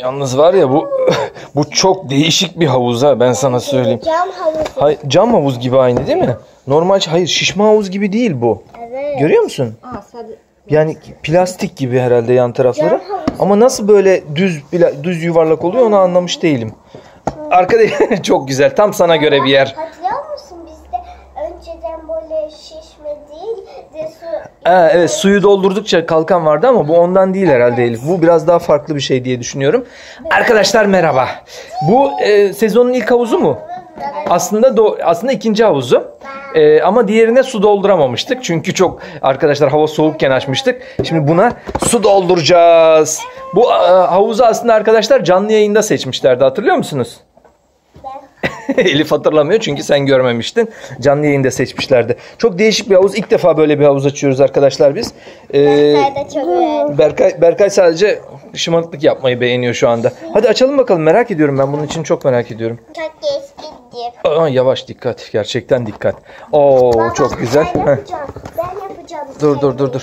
Yalnız var ya bu çok değişik bir havuz ha, ben sana söyleyeyim. Cam havuz. Hayır, cam havuz gibi aynı değil mi? Normal hayır, şişme havuz gibi değil bu. Evet. Görüyor musun? Aa, yani plastik gibi herhalde yan tarafları. Ama nasıl böyle düz yuvarlak oluyor onu anlamış değilim. Arkadaşlar çok güzel. Tam sana göre bir yer. Hatırlıyor musun bizde önceden böyle şişme değil de su. Evet, suyu doldurdukça kalkan vardı ama bu ondan değil herhalde Elif. Bu biraz daha farklı bir şey diye düşünüyorum. Evet. Arkadaşlar merhaba. Bu sezonun ilk havuzu mu? Evet. Aslında ikinci havuzu. Ama diğerine su dolduramamıştık. Çünkü çok arkadaşlar hava soğukken açmıştık. Şimdi buna su dolduracağız. Bu havuzu aslında arkadaşlar canlı yayında seçmişlerdi. Hatırlıyor musunuz? Elif hatırlamıyor çünkü sen görmemiştin. Canlı yayında seçmişlerdi. Çok değişik bir havuz. İlk defa böyle bir havuz açıyoruz arkadaşlar biz. Berkay da çok beğendi. Berkay sadece şımarıklık yapmayı beğeniyor şu anda. Hadi açalım bakalım. Merak ediyorum ben. Bunun için çok merak ediyorum. Çok değişik. Aa, yavaş, dikkat, gerçekten dikkat. Oo, baba, çok güzel. Ben yapacağım. Dur.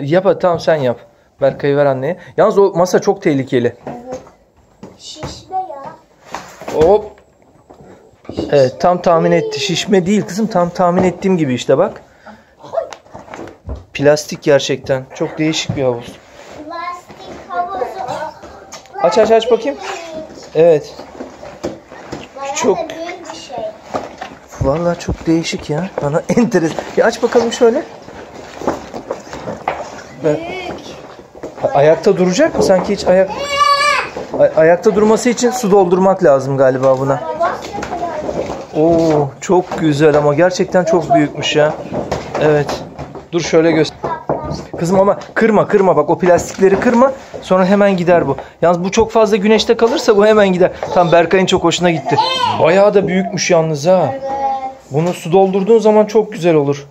Yap, tamam sen yap. Berkay'ı ver anneye. Yalnız o masa çok tehlikeli. Evet. Şişme ya. Hop. Şişme. Evet, tam tahmin etti. Şişme değil kızım, tam tahmin ettiğim gibi işte bak. Plastik gerçekten. Çok değişik bir havuz. Plastik havuzu. Aç bakayım. Evet. Çok. Vallahi çok değişik ya. Bana enteresan. Ya aç bakalım şöyle. Ben... Ayakta duracak mı? Sanki hiç ayakta durması için su doldurmak lazım galiba buna. Oo, çok güzel ama gerçekten çok büyükmüş ya. Evet. Dur şöyle göster. Kızım ama kırma bak, o plastikleri kırma, sonra hemen gider bu. Yalnız bu çok fazla güneşte kalırsa bu hemen gider. Tam Berkay'ın çok hoşuna gitti. Bayağı da büyükmüş yalnız ha. Bunu su doldurduğun zaman çok güzel olur.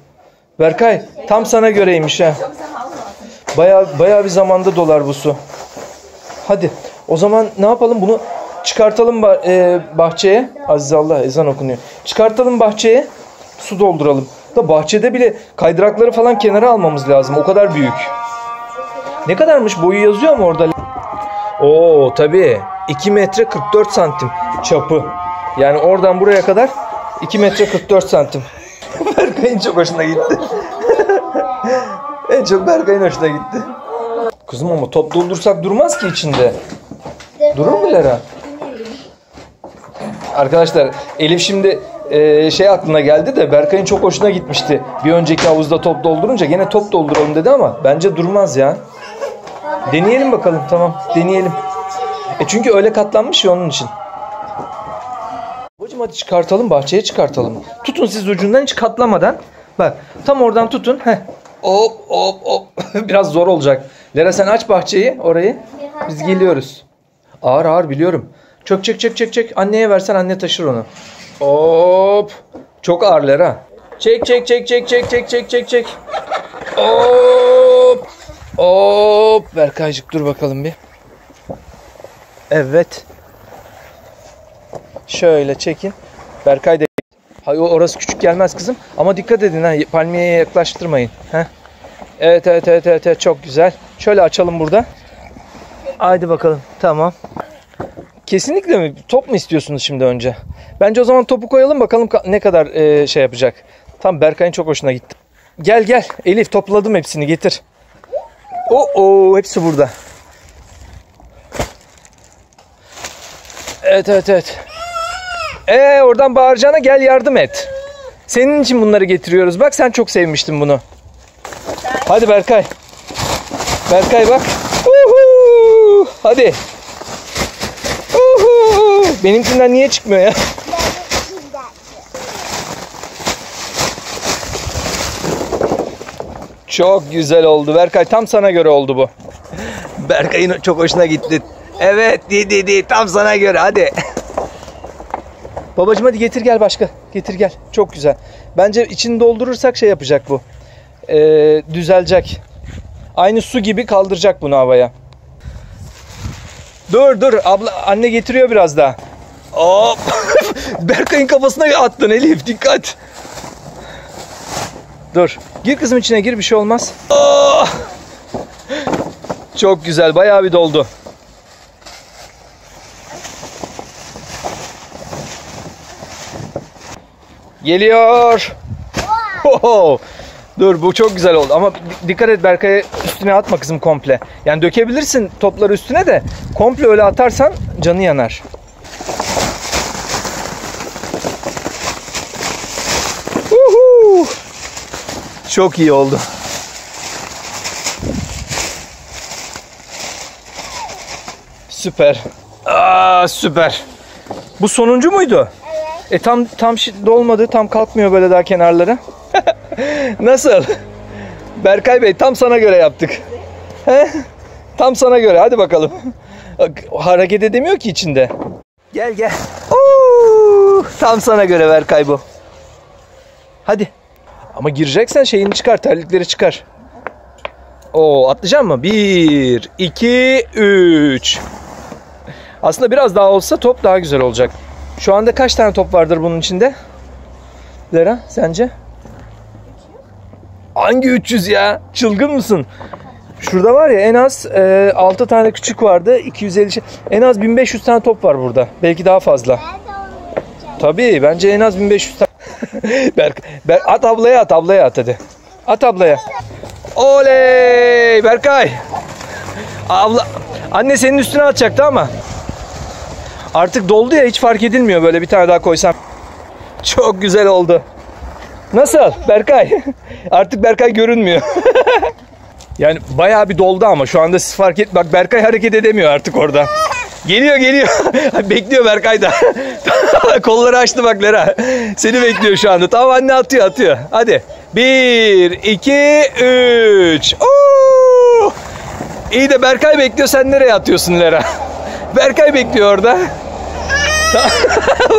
Berkay tam sana göreymiş ha. Bayağı bir zamanda dolar bu su. Hadi o zaman ne yapalım, bunu çıkartalım bahçeye. Azizallah ezan okunuyor. Çıkartalım bahçeye, su dolduralım. Da bahçede bile kaydırakları falan kenara almamız lazım. O kadar büyük. Ne kadarmış? Boyu yazıyor mu orada? Oo tabii. 2 metre 44 santim çapı. Yani oradan buraya kadar 2 metre 44 santim. Berkay'ın çok hoşuna gitti. En çok Berkay'ın hoşuna gitti. Kızım ama top doldursak durmaz ki içinde. Durur mu Lera? Arkadaşlar Elif şimdi... aklına geldi de Berkay'ın çok hoşuna gitmişti. Bir önceki havuzda top doldurunca gene top dolduralım dedi ama bence durmaz ya. Deneyelim bakalım, tamam deneyelim. Çünkü öyle katlanmış ya onun için. Babacığım hadi çıkartalım, bahçeye çıkartalım. Tutun siz ucundan hiç katlamadan. Bak tam oradan tutun. Heh. Hop. Biraz zor olacak. Lera sen aç bahçeyi, orayı. Biz geliyoruz. Ağır biliyorum. Çök. Anneye versen anne taşır onu. Hop. Çok ağırlar ha. Çek. Hop. Berkaycık dur bakalım bir. Evet. Şöyle çekin. Berkay da. Hayır, orası küçük gelmez kızım. Ama dikkat edin ha. Palmiyeye yaklaştırmayın. Heh. Evet, çok güzel. Şöyle açalım burada. Haydi bakalım. Tamam. Kesinlikle mi? Top mu istiyorsunuz şimdi önce? Bence o zaman topu koyalım bakalım ne kadar şey yapacak. Tam Berkay'ın çok hoşuna gitti. Gel Elif, topladım hepsini, getir. Oo, hepsi burada. Evet. Oradan bağıracağına gel yardım et. Senin için bunları getiriyoruz. Bak sen çok sevmiştin bunu. Hadi Berkay. Berkay bak. Hadi. Benimkinden niye çıkmıyor ya? Çok güzel oldu Berkay. Tam sana göre oldu bu. Berkay'ın çok hoşuna gitti. Evet dedi. Tam sana göre hadi. Babacığım hadi getir gel başka. Getir gel. Çok güzel. Bence içini doldurursak şey yapacak bu. Düzelecek. Aynı su gibi kaldıracak bunu havaya. Dur abla, anne getiriyor biraz daha. Hop. Berkay'ın kafasına attın Elif, dikkat. Dur. Gir kızım içine, gir, bir şey olmaz. Çok güzel, bayağı bir doldu. Geliyor. Oho. Dur, bu çok güzel oldu ama dikkat et Berkay'a, üstüne atma kızım komple. Yani dökebilirsin topları üstüne de komple öyle atarsan canı yanar. Uhu. Çok iyi oldu. Süper. Aa, süper. Bu sonuncu muydu? Evet. Tam dolmadı, tam kalkmıyor böyle daha kenarlara. Nasıl? Berkay Bey, tam sana göre yaptık. He? Tam sana göre. Hadi bakalım. Hareket edemiyor ki içinde. Gel gel. Oo, tam sana göre Berkay bu. Hadi. Ama gireceksen şeyini çıkar, terlikleri çıkar. Oo, atlayacak mı? 1, 2, 3. Aslında biraz daha olsa top daha güzel olacak. Şu anda kaç tane top vardır bunun içinde? Lera, sence? Hangi 300 ya? Çılgın mısın? Şurada var ya, en az 6 tane küçük vardı. 250 şey. En az 1500 tane top var burada. Belki daha fazla. Tabii, bence en az 1500 tane. At ablaya, at ablaya, at hadi. At ablaya. Oley! Berkay! Abla, anne senin üstüne atacaktı ama. Artık doldu ya, hiç fark edilmiyor, böyle bir tane daha koysam. Çok güzel oldu. Nasıl Berkay? Artık Berkay görünmüyor. Yani bayağı bir doldu ama şu anda siz fark et. Bak, Berkay hareket edemiyor artık orada. Geliyor geliyor. Bekliyor Berkay da. Kolları açtı bak Lera. Seni bekliyor şu anda. Tamam anne, atıyor atıyor. Hadi. 1, 2, 3. Oo! İyi de Berkay bekliyor. Sen nereye atıyorsun Lera? Berkay bekliyor orada.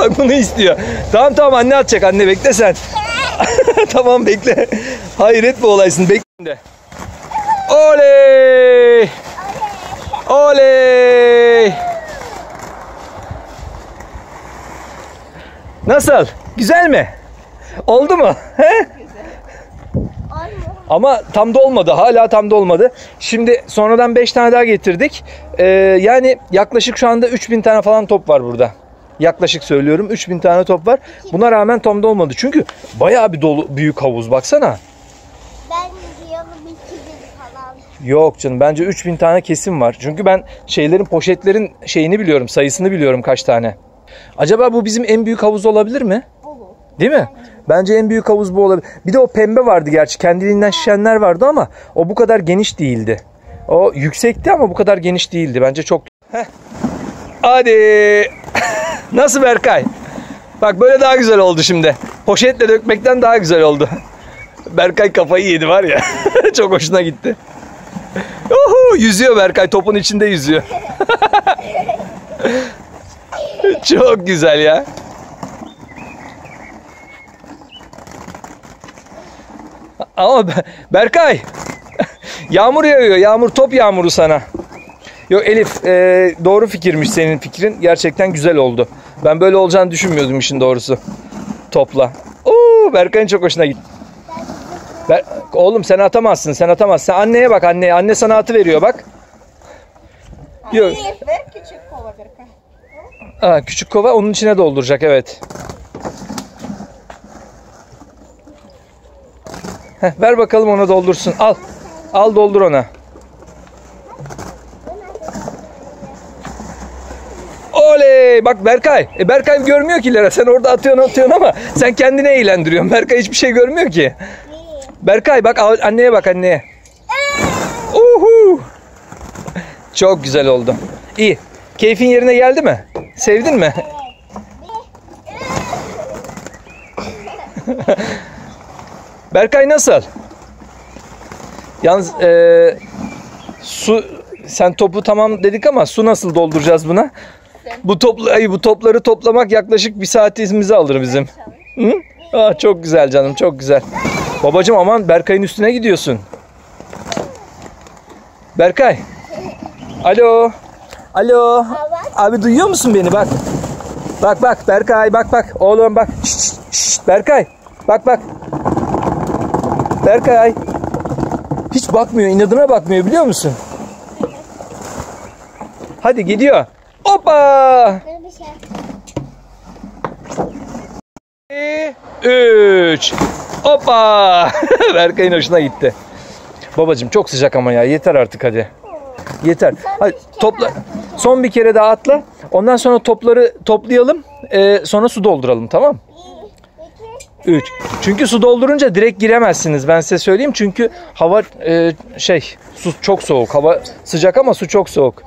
Bak, bunu istiyor. Tamam tamam, anne atacak. Anne bekle sen. Tamam bekle. Hayret bu olaysın. Bekleyin de. Oley! Oley! Nasıl? Güzel mi? Oldu mu? He? Ama tam dolmadı. Hala tam dolmadı. Şimdi sonradan 5 tane daha getirdik. Yani yaklaşık şu anda 3000 tane falan top var burada. Yaklaşık söylüyorum, 3000 tane top var. Buna rağmen tam da olmadı. Çünkü bayağı bir dolu, büyük havuz baksana. Ben diyorum 2000 falan. Yok canım, bence 3000 tane kesin var. Çünkü ben şeylerin, poşetlerin şeyini biliyorum, sayısını biliyorum kaç tane. Acaba bu bizim en büyük havuz olabilir mi? Olur. Değil mi? Bence en büyük havuz bu olabilir. Bir de o pembe vardı gerçi. Kendiliğinden şişenler vardı ama o bu kadar geniş değildi. O yüksekti ama bu kadar geniş değildi. Bence çok... Heh. Hadi... Nasıl Berkay? Bak, böyle daha güzel oldu şimdi. Poşetle dökmekten daha güzel oldu. Berkay kafayı yedi var ya. Çok hoşuna gitti. Uhu, yüzüyor Berkay. Topun içinde yüzüyor. Çok güzel ya. Ama Berkay. Yağmur yağıyor. Yağmur, top yağmuru sana. Yok Elif, doğru fikirmiş senin fikrin. Gerçekten güzel oldu. Ben böyle olacağını düşünmüyordum işin doğrusu. Topla. Oo, Berkay'ın çok hoşuna gitti. Oğlum sen atamazsın, sen atamazsın. Sen anneye bak, anneye. Anne sana atı veriyor bak. Yok. Küçük kova Berkay. Aa, küçük kova onun içine dolduracak, evet. Heh, ver bakalım, ona doldursun. Al. Al, doldur ona. Oley! Bak Berkay. Berkay görmüyor ki Lera. Sen orada atıyorsun ama sen kendini eğlendiriyorsun. Berkay hiçbir şey görmüyor ki. Berkay bak, anneye bak, anneye. Uhu! Çok güzel oldu. İyi. Keyfin yerine geldi mi? Sevdin mi? Berkay nasıl? Yalnız su, sen topu tamam dedik ama su nasıl dolduracağız buna? Bu topları toplamak yaklaşık bir saatimizi alır bizim. Hı? Ah, çok güzel canım, çok güzel. Babacığım aman, Berkay'ın üstüne gidiyorsun. Berkay. Alo. Alo. Abi duyuyor musun beni? Bak. Bak bak Berkay, bak bak. Oğlum bak. Şişt, şişt, şişt. Berkay. Bak bak. Berkay. Hiç bakmıyor, inadına bakmıyor biliyor musun? Hadi gidiyor. Hoppa! 3. Hoppa. Berkay'ın hoşuna gitti. Babacığım çok sıcak ama ya, yeter artık hadi. Yeter. Hadi topla. Son bir kere daha atla. Ondan sonra topları toplayalım. Sonra su dolduralım, tamam? 3. Çünkü su doldurunca direkt giremezsiniz, ben size söyleyeyim. Çünkü hava su çok soğuk. Hava sıcak ama su çok soğuk.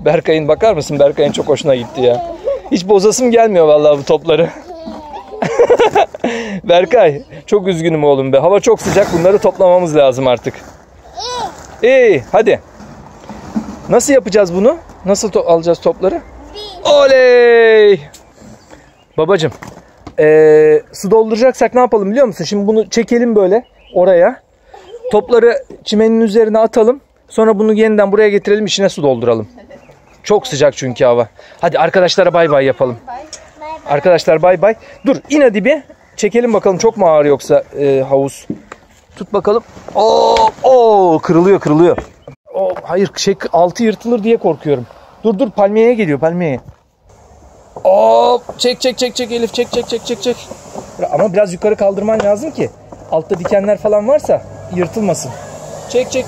Berkay'ın bakar mısın? Berkay'ın çok hoşuna gitti ya. Hiç bozasım gelmiyor vallahi bu topları. Berkay çok üzgünüm oğlum be. Hava çok sıcak, bunları toplamamız lazım artık. İyi hadi. Nasıl yapacağız bunu? Nasıl alacağız topları? Oley! Babacığım su dolduracaksak ne yapalım biliyor musun? Şimdi bunu çekelim böyle oraya. Topları çimenin üzerine atalım. Sonra bunu yeniden buraya getirelim, içine su dolduralım. Çok sıcak çünkü hava. Hadi arkadaşlara bay bay yapalım. Arkadaşlar bay bay. Dur in hadi bir. Çekelim bakalım çok mu ağır yoksa havuz. Tut bakalım. Oo, kırılıyor. Oo, hayır altı yırtılır diye korkuyorum. Dur palmiyeye geliyor, palmiyeye. Hop çek Elif, çek. Ama biraz yukarı kaldırman lazım ki altta dikenler falan varsa yırtılmasın. Çek. Çek.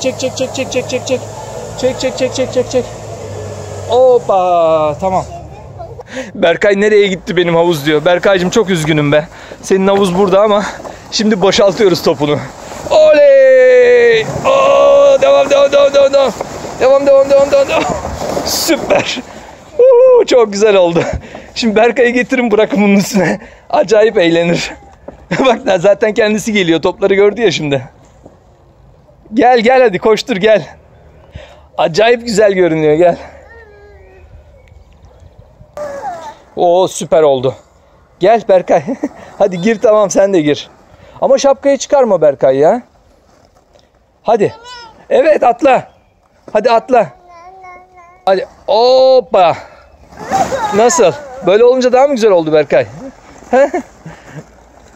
Hoppa tamam. Berkay nereye gitti benim havuz diyor. Berkaycığım çok üzgünüm be. Senin havuz burada ama şimdi boşaltıyoruz topunu. Oley! Oo, devam. Devam. Süper. Çok güzel oldu. Şimdi Berkay'ı getirin, bırakın bunun üstüne. Acayip eğlenir. Bak zaten kendisi geliyor. Topları gördü ya şimdi. Gel hadi koştur gel. Acayip güzel görünüyor, gel. Oo süper oldu. Gel Berkay. Hadi gir, tamam sen de gir. Ama şapkayı çıkarma Berkay ya. Hadi. Evet atla. Hadi atla. Hadi hoppa. Nasıl? Böyle olunca daha mı güzel oldu Berkay?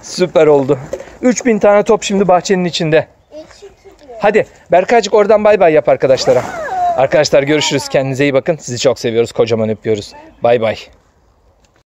Süper oldu. 3000 tane top şimdi bahçenin içinde. Hadi Berkaycık oradan bay bay yap arkadaşlara. Arkadaşlar görüşürüz. Kendinize iyi bakın. Sizi çok seviyoruz. Kocaman öpüyoruz. Bay bay.